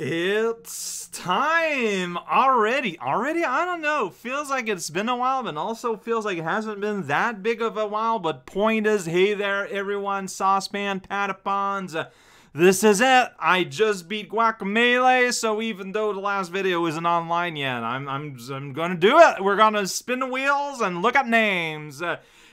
It's time already. I don't know. Feels like it's been a while, but also feels like it hasn't been that big of a while. But point is, hey there, everyone. Saucepan Patapons. This is it. I just beat Guacamelee, so even though the last video isn't online yet, I'm gonna do it. We're gonna spin the wheels and look up names.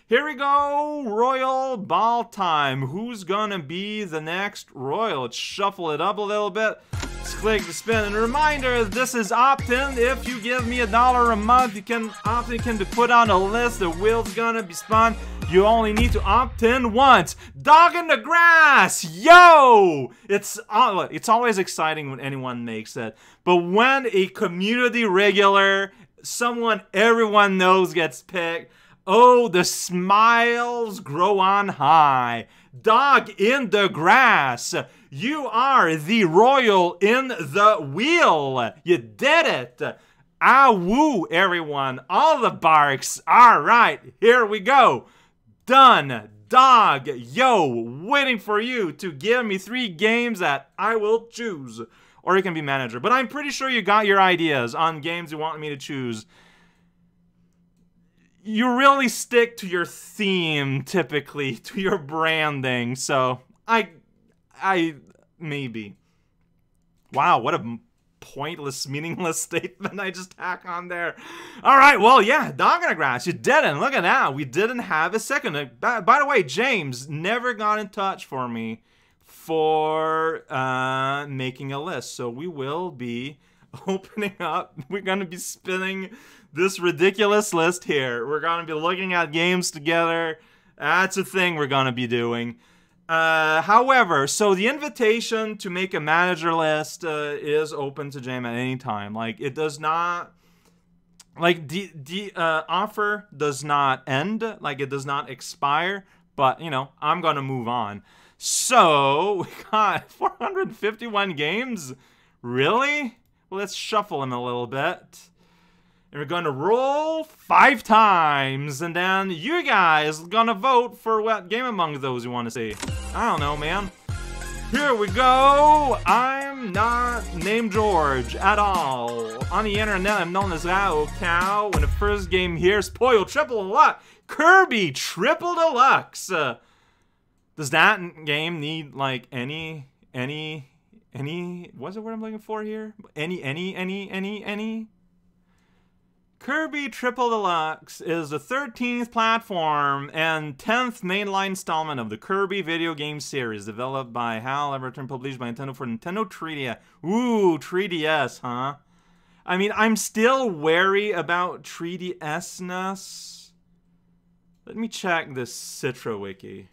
Here we go, Royal Ball time. Who's gonna be the next Royal? Let's shuffle it up a little bit. Let's click the spin. And a reminder, this is opt-in. If you give me $1 a month, you can opt-in to put on a list. The wheel's gonna be spun. You only need to opt-in once. Dog in the Grass! Yo! It's always exciting when anyone makes it. But when a community regular, someone everyone knows gets picked, oh, the smiles grow on high. Dog in the Grass. You are the Royal in the wheel. You did it. Ah, woo, everyone. All the barks. All right, here we go. Done. Dog. Yo, waiting for you to give me 3 games that I will choose. Or you can be manager. But I'm pretty sure you got your ideas on games you want me to choose. You really stick to your theme, typically, to your branding, so I maybe. Wow, what a pointless, meaningless statement I just tack on there. All right, well, yeah, Dog in the Grass, you didn't. Look at that, we didn't have a second. By the way, James never got in touch for me for making a list, so we will be opening up. We're going to be spinning this ridiculous list here. We're going to be looking at games together. That's a thing we're going to be doing. However, so the invitation to make a manager list is open to Jam at any time. Like, it does not... Like, the offer does not end. Like, it does not expire. But, you know, I'm going to move on. So, we got 451 games? Really? Let's shuffle him a little bit. And we're gonna roll 5 times. And then you guys are gonna vote for what game among those you wanna see. I don't know, man. Here we go. I'm not named George at all. On the internet, I'm known as raocow. And the first game here is Poyo Triple Deluxe. Kirby Triple Deluxe. Does that game need, like, any, what's the word I'm looking for here? Any? Kirby Triple Deluxe is the 13th platform and 10th mainline installment of the Kirby video game series, developed by HAL Laboratory and published by Nintendo for Nintendo 3DS. Ooh, 3DS, huh? I mean, I'm still wary about 3DS-ness. Let me check this Citra wiki.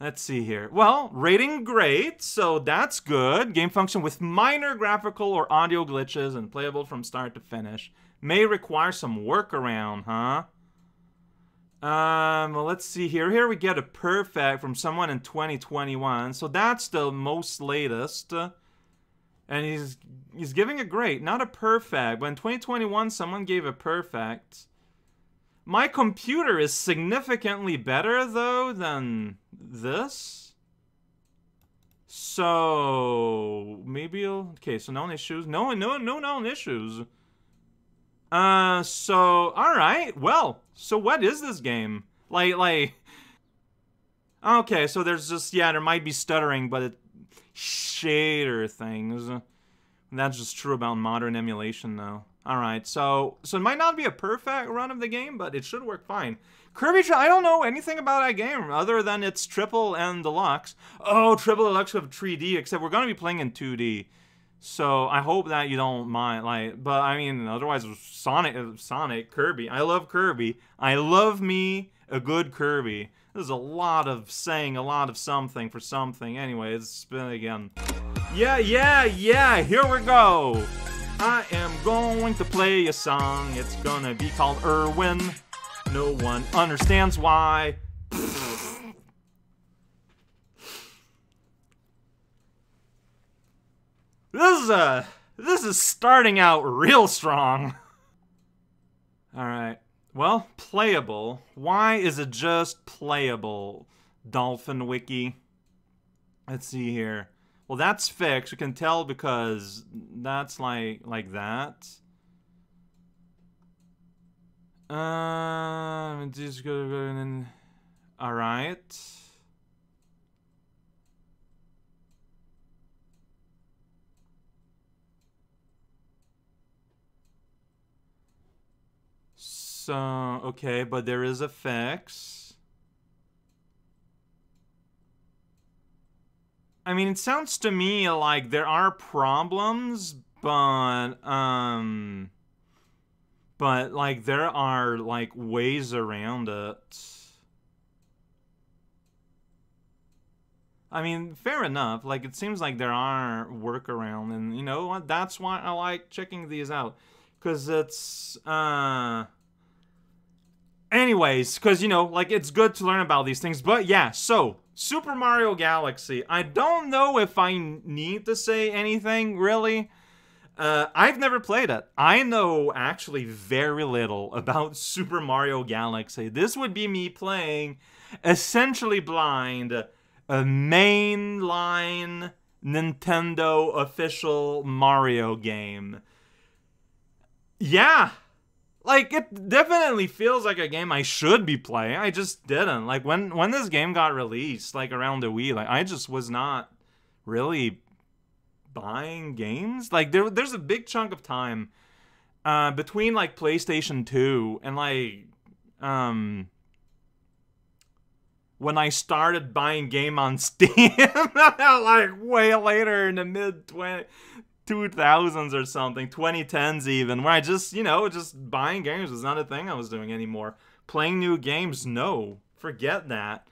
Let's see here. Well, rating great, so that's good. Game function with minor graphical or audio glitches and playable from start to finish. May require some workaround, huh? Well, let's see here. Here we get a perfect from someone in 2021. So that's the most latest. And he's giving a great, not a perfect. But in 2021, someone gave a perfect. My computer is significantly better, though, than this. So, maybe you'll... Okay, so no issues. No issues. So, alright. Well, so what is this game? Like... Okay, so there's just... Yeah, there might be stuttering, but it... Shader things. That's just true about modern emulation, though. Alright, so it might not be a perfect run of the game, but it should work fine. Kirby, I don't know anything about that game other than it's Triple and Deluxe. Oh, Triple Deluxe of 3D, except we're going to be playing in 2D. So I hope that you don't mind. Like, but I mean, otherwise, Sonic, Kirby. I love Kirby. I love me a good Kirby. There's a lot of saying a lot of something for something. Anyway, let's spin again. Yeah, here we go. I am going to play a song. It's gonna be called Irwin. No one understands why. This is starting out real strong. All right. Well, playable. Why is it just playable? Dolphin Wiki. Let's see here. Well, that's fixed. You can tell because that's like that. Just go and all right. So, okay, but there is a fix. I mean, it sounds to me like there are problems, but like there are like ways around it. I mean, fair enough. Like it seems like there are workarounds, and you know what? That's why I like checking these out, because it's anyways, because you know, like it's good to learn about these things. But yeah, so. Super Mario Galaxy. I don't know if I need to say anything, really. I've never played it. I know actually very little about Super Mario Galaxy. This would be me playing, essentially blind, a mainline Nintendo official Mario game. Yeah! Like, it definitely feels like a game I should be playing. I just didn't. Like, when this game got released, like, around the Wii, like, I just was not really buying games. Like, there's a big chunk of time between, like, PlayStation 2 and, like, when I started buying game on Steam, like, way later in the mid-20s. 2000s or something, 2010s even, where I just, you know, just buying games was not a thing I was doing anymore. Playing new games, no. Forget that.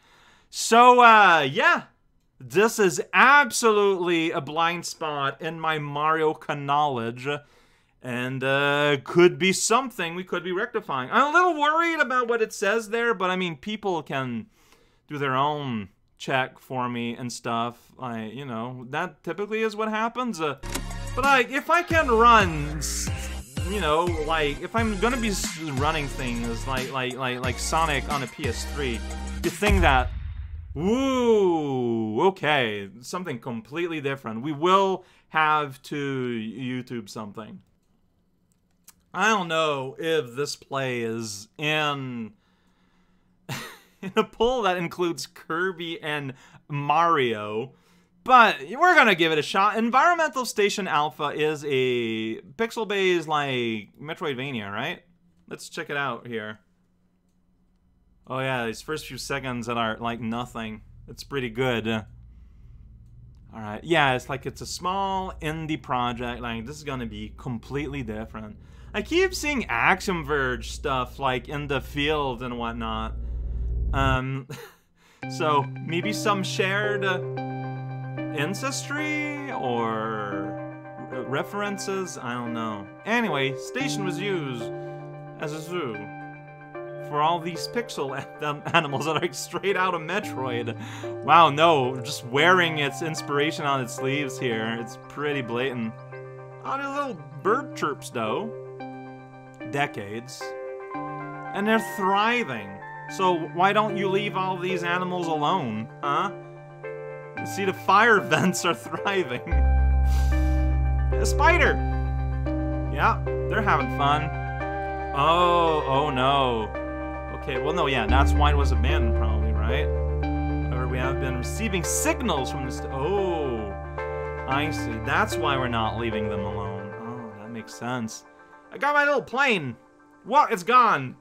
So, yeah. This is absolutely a blind spot in my Mario knowledge. And, could be something we could be rectifying. I'm a little worried about what it says there, but I mean, people can do their own check for me and stuff. Like, you know, that typically is what happens. But, like, if I can run, you know, like, if I'm gonna be running things like Sonic on a PS3, you think that, ooh, okay, something completely different. We will have to YouTube something. I don't know if this play is in, in a poll that includes Kirby and Mario. But we're gonna give it a shot. Environmental Station Alpha is a pixel-based, like, Metroidvania, right? Let's check it out here. Oh yeah, these first few seconds that are, like, nothing. It's pretty good. Alright, yeah, it's like it's a small indie project. Like, this is gonna be completely different. I keep seeing Axiom Verge stuff, like, in the field and whatnot. So, maybe some shared ancestry or references? I don't know. Anyway, station was used as a zoo for all these pixel animals that are straight out of Metroid. Wow, no, just wearing its inspiration on its sleeves here. It's pretty blatant. All these little bird chirps, though. Decades. And they're thriving. So why don't you leave all these animals alone, huh? See, the fire vents are thriving. A spider! Yeah, they're having fun. Oh, oh no. Okay, well no, yeah, that's why it was abandoned probably, right? Or we have been receiving signals from this. Oh, I see. That's why we're not leaving them alone. Oh, that makes sense. I got my little plane! What? It's gone!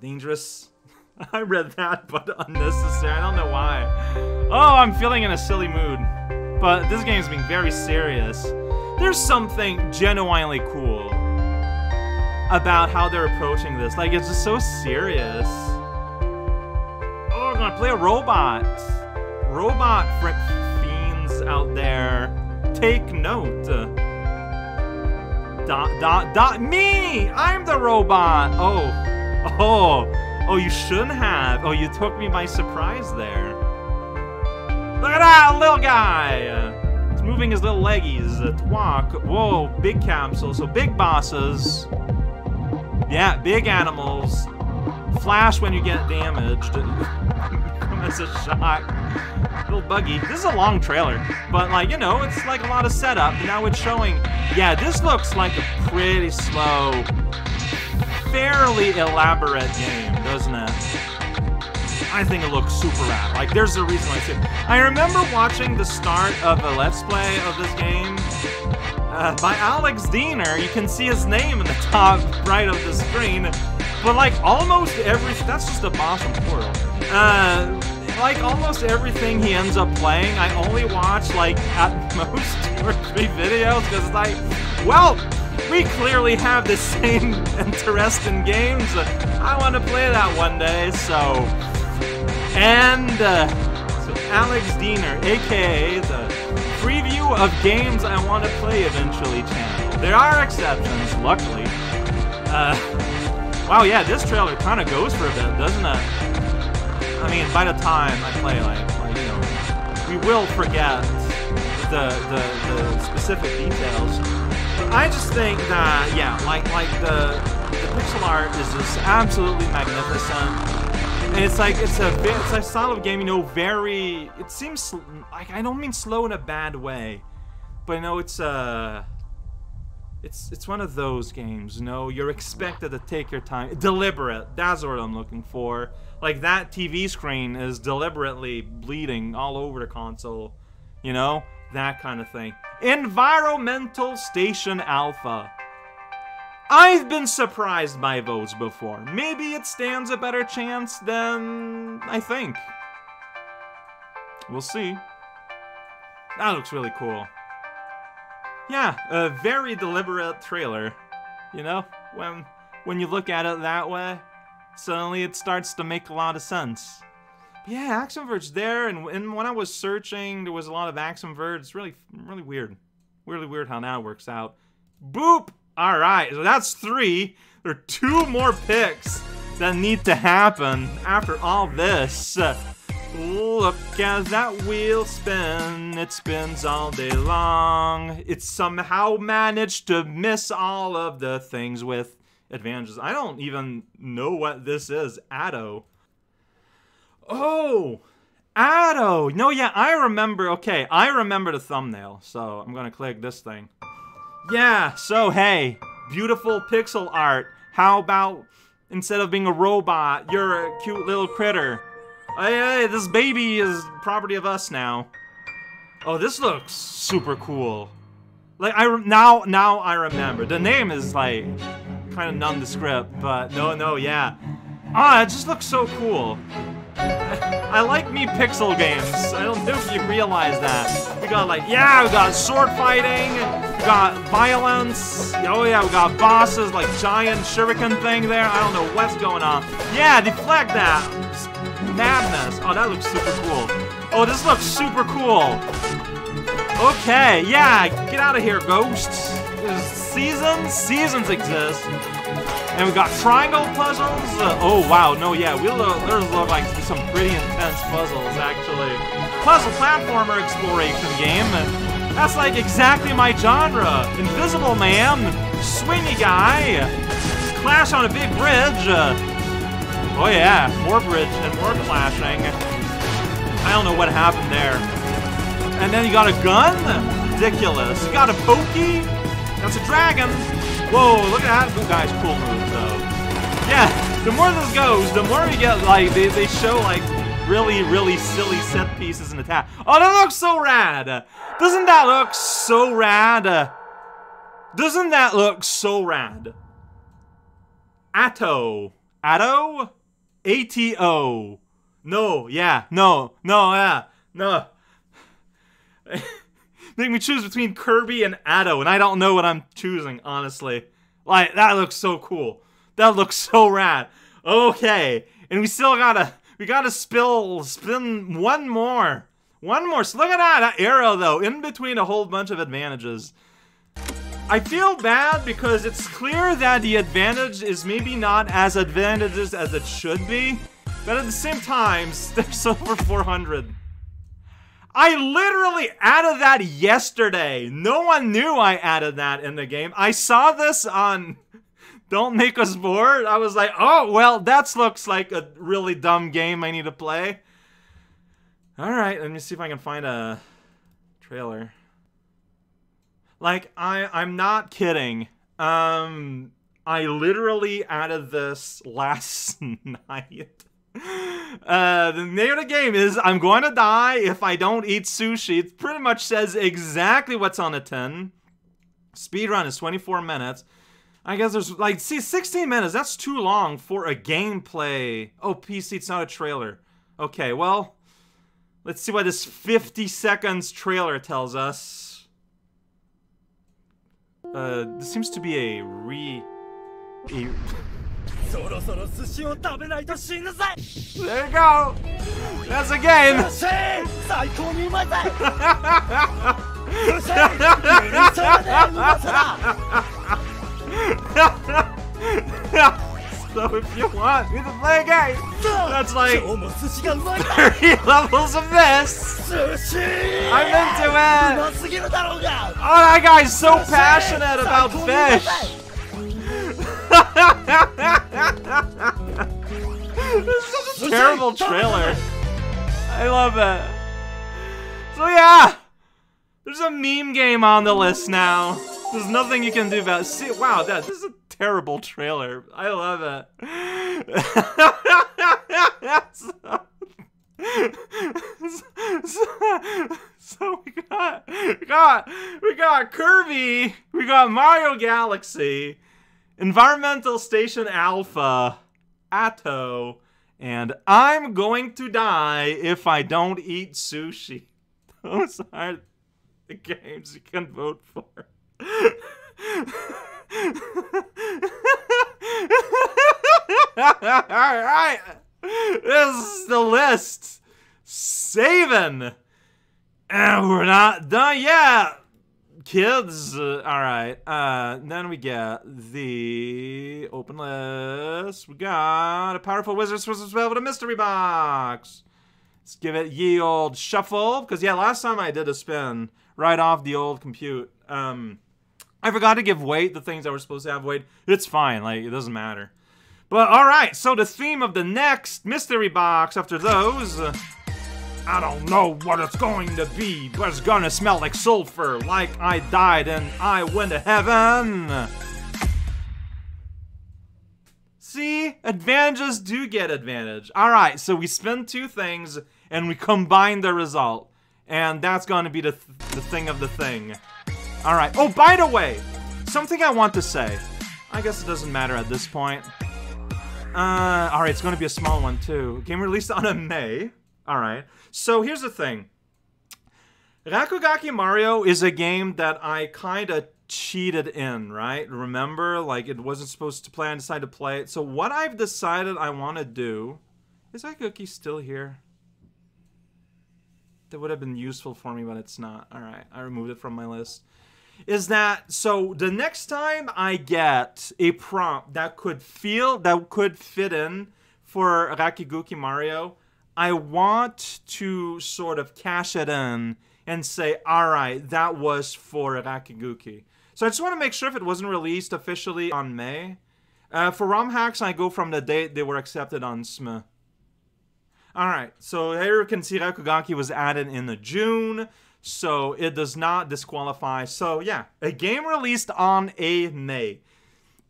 Dangerous. I read that, but unnecessary. I don't know why. Oh, I'm feeling in a silly mood. But this game's being very serious. There's something genuinely cool about how they're approaching this. Like, it's just so serious. Oh, I'm gonna play a robot. Robot fiends out there. Take note. Dot, dot, dot. Me! I'm the robot! Oh. Oh. Oh, you shouldn't have. Oh, you took me by surprise there. Look at that little guy. He's moving his little leggies. Walk. Whoa, big capsule. So big bosses. Yeah, big animals. Flash when you get damaged. That's a shock. A little buggy. This is a long trailer, but like, you know, it's like a lot of setup. Now it's showing, yeah, this looks like a pretty slow, fairly elaborate game, doesn't it? I think it looks super rad. Like, there's a reason why I said. I remember watching the start of a Let's Play of this game by Alex Diener. You can see his name in the top right of the screen. But like almost every, that's just a boss in the world. Like almost everything he ends up playing, I only watch like at most 2 or 3 videos because it's like, well, we clearly have the same interest in games. I want to play that one day, so. And so Alex Diener, aka the preview of games I want to play eventually channel. There are exceptions, luckily. Wow, yeah, this trailer kind of goes for a bit, doesn't it? I mean, by the time I play, like you know, we will forget the specific details. But I just think that, yeah, like the pixel art is just absolutely magnificent. And it's like, it's a style of game, you know, very, it seems, like, I don't mean slow in a bad way, but you know, it's one of those games, you know, you're expected to take your time, deliberate, that's what I'm looking for. Like, that TV screen is deliberately bleeding all over the console, you know, that kind of thing. Environmental Station Alpha. I've been surprised by those before. Maybe it stands a better chance than I think. We'll see. That looks really cool. Yeah, a very deliberate trailer. You know, when you look at it that way, suddenly it starts to make a lot of sense. But yeah, Axiom Verge there, and when I was searching, there was a lot of Axiom Verge. It's really weird. Really weird how that works out. Boop! Alright, so that's 3. There are 2 more picks that need to happen after all this. Look as that wheel spins, it spins all day long. It somehow managed to miss all of the things with advantages. I don't even know what this is. Ato. Oh! Ato! No, yeah, I remember. Okay, I remember the thumbnail, so I'm gonna click this thing. Yeah, so hey, beautiful pixel art. How about instead of being a robot, you're a cute little critter? Hey, this baby is property of us now. Oh, this looks super cool. Like now I remember. The name is like kind of nondescript, but no, yeah. Ah, it just looks so cool. I like me pixel games. I don't know if you realize that. We got like, yeah, we got sword fighting, we got violence. Oh yeah, we got bosses, like giant shuriken thing there. I don't know what's going on. Yeah, deflect that. Just madness. Oh, that looks super cool. Oh, this looks super cool. Okay, yeah, get out of here, ghosts. There's seasons exist. And we got triangle puzzles. Oh wow, no, yeah, there's like some pretty intense puzzles actually. Puzzle platformer exploration game. That's like exactly my genre. Invisible man, swingy guy, clash on a big bridge. Oh yeah, more bridge and more clashing. I don't know what happened there. And then you got a gun? Ridiculous. You got a pokey? That's a dragon. Whoa, look at that guy's cool move, though. Yeah, the more this goes, the more we get, like, they show, like, really silly set pieces in attack. Oh, that looks so rad! Doesn't that look so rad? Doesn't that look so rad? Ato. Ato? A-T-O. No, yeah, no, yeah, no. Make me choose between Kirby and Ato, and I don't know what I'm choosing, honestly. Like, that looks so cool. That looks so rad. Okay, and we still gotta spin one more. One more, so look at that arrow though, in between a whole bunch of advantages. I feel bad because it's clear that the advantage is maybe not as advantageous as it should be, but at the same time, there's over 400. I literally added that yesterday. No one knew I added that in the game. I saw this on Don't Make Us Bored. I was like, oh, well, that looks like a really dumb game I need to play. Alright, let me see if I can find a trailer. Like, I'm not kidding. I literally added this last night. The name of the game is I'm going to die if I don't eat sushi. It pretty much says exactly what's on the tin. Speedrun is 24 minutes. I guess there's, like, see, 16 minutes. That's too long for a gameplay. Oh, PC, it's not a trailer. Okay, well, let's see what this 50 seconds trailer tells us. This seems to be a There you go! That's a game! So if you want me to play a game, that's like 30 levels of this! I'm into it! Oh, that guy's so passionate about fish! This is such a terrible trailer. I love it. So yeah, there's a meme game on the list now. There's nothing you can do about it. See, wow, this is a terrible trailer. I love it. So we got Kirby. We got Mario Galaxy. Environmental Station Alpha, Ato, and I'm going to die if I don't eat sushi. Those are the games you can vote for. Alright, this is the list. Saving. And we're not done yet. Kids, alright, then we get the open list. We got a powerful wizard's spell with a mystery box. Let's give it ye old shuffle, because yeah, last time I did a spin right off the old compute. I forgot to give weight, the things that were supposed to have weight. It's fine, like, it doesn't matter. But alright, so the theme of the next mystery box after those... I don't know what it's going to be, but it's gonna smell like sulfur, like I died and I went to heaven. See? Advantages do get advantage. Alright, so we spin two things and we combine the result. And that's gonna be the thing of the thing. Alright. Oh, by the way, something I want to say. I guess it doesn't matter at this point. Alright, it's gonna be a small one too. Game released on May. Alright, so here's the thing. Rakugaki Mario is a game that I kind of cheated in, right? Remember, like, it wasn't supposed to play, I decided to play it. So what I've decided I want to do... Is that cookie still here? That would have been useful for me, but it's not. Alright, I removed it from my list. Is that, so the next time I get a prompt that could fit in for Rakugaki Mario... I want to sort of cash it in and say, all right, that was for Rakugaki. So I just want to make sure if it wasn't released officially on May. For ROM hacks, I go from the date they were accepted on SME. All right, so here you can see Rakugaki was added in June, so it does not disqualify. So yeah, a game released on May.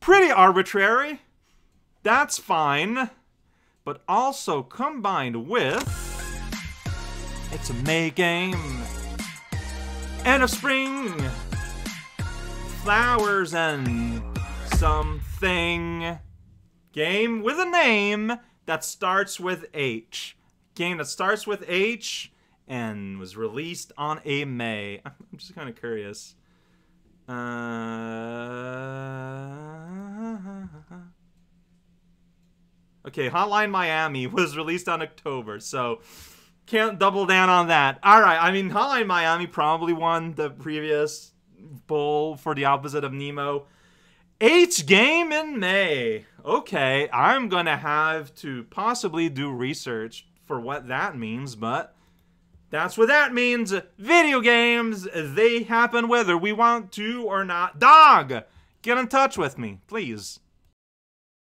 Pretty arbitrary. That's fine. But also combined with, it's a May game, and a spring, flowers and something, game with a name that starts with H, game that starts with H and was released on May. I'm just kind of curious. Okay, Hotline Miami was released on October, so can't double down on that. All right, I mean, Hotline Miami probably won the previous poll for the opposite of Nemo. H game in May. Okay, I'm going to have to possibly do research for what that means, but that's what that means. Video games, they happen whether we want to or not. Dog, get in touch with me, please.